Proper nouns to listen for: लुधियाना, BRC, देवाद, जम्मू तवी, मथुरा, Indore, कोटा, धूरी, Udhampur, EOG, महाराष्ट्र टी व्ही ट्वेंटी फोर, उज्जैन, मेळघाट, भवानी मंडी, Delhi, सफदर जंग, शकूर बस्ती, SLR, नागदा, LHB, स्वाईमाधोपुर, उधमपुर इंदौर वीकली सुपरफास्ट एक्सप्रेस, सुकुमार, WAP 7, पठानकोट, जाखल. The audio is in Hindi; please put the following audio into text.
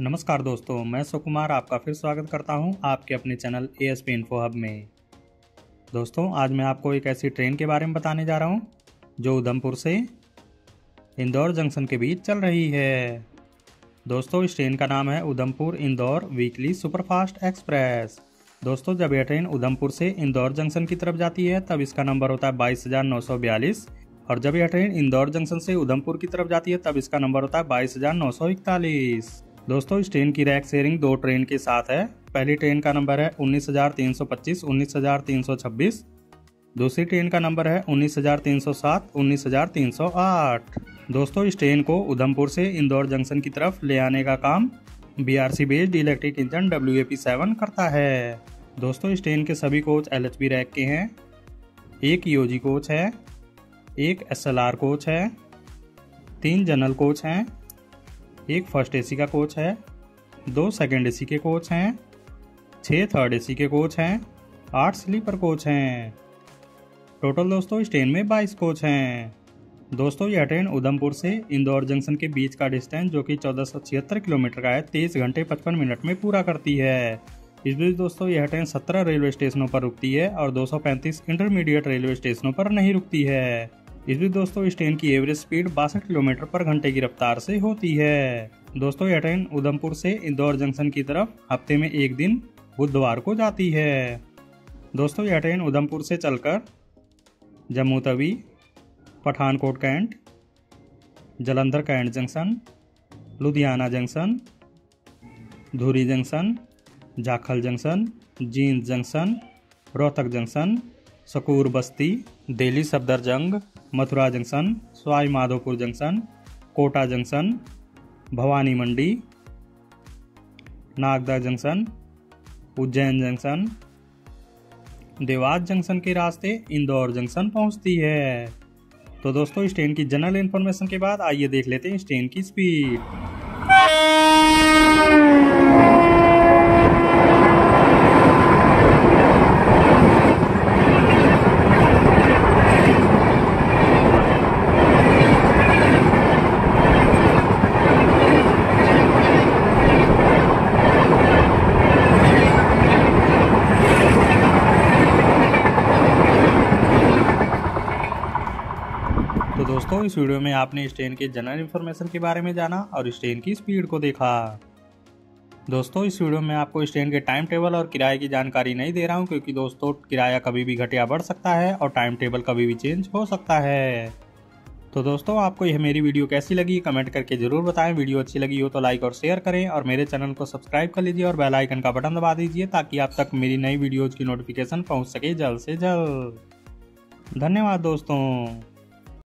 नमस्कार दोस्तों, मैं सुकुमार आपका फिर स्वागत करता हूं आपके अपने चैनल ASP इन्फो हब में। दोस्तों, आज मैं आपको एक ऐसी ट्रेन के बारे में बताने जा रहा हूं जो उधमपुर से इंदौर जंक्शन के बीच चल रही है। दोस्तों, इस ट्रेन का नाम है उधमपुर इंदौर वीकली सुपरफास्ट एक्सप्रेस। दोस्तों, जब यह ट्रेन उधमपुर से इंदौर जंक्शन की तरफ जाती है तब इसका नंबर होता है 22,942 और जब यह ट्रेन इंदौर जंक्शन से उधमपुर की तरफ जाती है तब इसका नंबर होता है 22,941। दोस्तों, इस ट्रेन की रैक शेयरिंग दो ट्रेन के साथ है। पहली ट्रेन का नंबर है 19,325, 19,326। दूसरी ट्रेन का नंबर है 19,307, 19,308। दोस्तों, इस ट्रेन को उधमपुर से इंदौर जंक्शन की तरफ ले आने का काम BRC based electric engine WAP 7 करता है। दोस्तों, इस ट्रेन के सभी कोच LHB रैक के हैं। एक EOG कोच है, एक SLR कोच है, तीन जनरल कोच हैं, एक फर्स्ट AC का कोच है, दो सेकंड AC के कोच हैं, 6 थर्ड AC के कोच हैं, 8 स्लीपर कोच हैं। टोटल दोस्तों इस ट्रेन में 22 कोच हैं। दोस्तों, यह ट्रेन उधमपुर से इंदौर जंक्शन के बीच का डिस्टेंस जो कि 1476 किलोमीटर का है 23 घंटे 55 मिनट में पूरा करती है। इस बीच दोस्तों यह ट्रेन 17 रेलवे स्टेशनों पर रुकती है और 235 इंटरमीडिएट रेलवे स्टेशनों पर नहीं रुकती है। इस बीच दोस्तों इस ट्रेन की एवरेज स्पीड 62 किलोमीटर पर घंटे की रफ्तार से होती है। दोस्तों, यह ट्रेन उधमपुर से इंदौर जंक्शन की तरफ हफ्ते में एक दिन बुधवार को जाती है। दोस्तों, यह ट्रेन उधमपुर से चलकर जम्मू तवी, पठानकोट cantt, Jalandhar cantt junction, लुधियाना junction, धूरी junction, जाखल junction, Jind junction, Rohtak junction, शकूर बस्ती, Delhi सफदर जंग, मथुरा junction, स्वाईमाधोपुर junction, कोटा junction, भवानी मंडी, नागदा junction, उज्जैन junction, देवाद जंक्शन के रास्ते इंदौर जंक्शन पहुंचती है। तो दोस्तों, इस ट्रेन की जनरल इन्फॉर्मेशन के बाद आइए देख लेते हैं इस ट्रेन की स्पीड। दोस्तों, इस वीडियो में आपने इस ट्रेन के जनरल इन्फॉर्मेशन के बारे में जाना और इस ट्रेन की स्पीड को देखा। दोस्तों, इस वीडियो में आपको इस ट्रेन के टाइम टेबल और किराए की जानकारी नहीं दे रहा हूं क्योंकि दोस्तों किराया कभी भी घटिया बढ़ सकता है और टाइम टेबल कभी भी चेंज हो सकता है। तो दोस्तों, आपको यह मेरी वीडियो कैसी लगी कमेंट करके ज़रूर बताएं। वीडियो अच्छी लगी हो तो लाइक और शेयर करें और मेरे चैनल को सब्सक्राइब कर लीजिए और बेल आइकन का बटन दबा दीजिए ताकि आप तक मेरी नई वीडियोज़ की नोटिफिकेशन पहुँच सके जल्द से जल्द। धन्यवाद दोस्तों।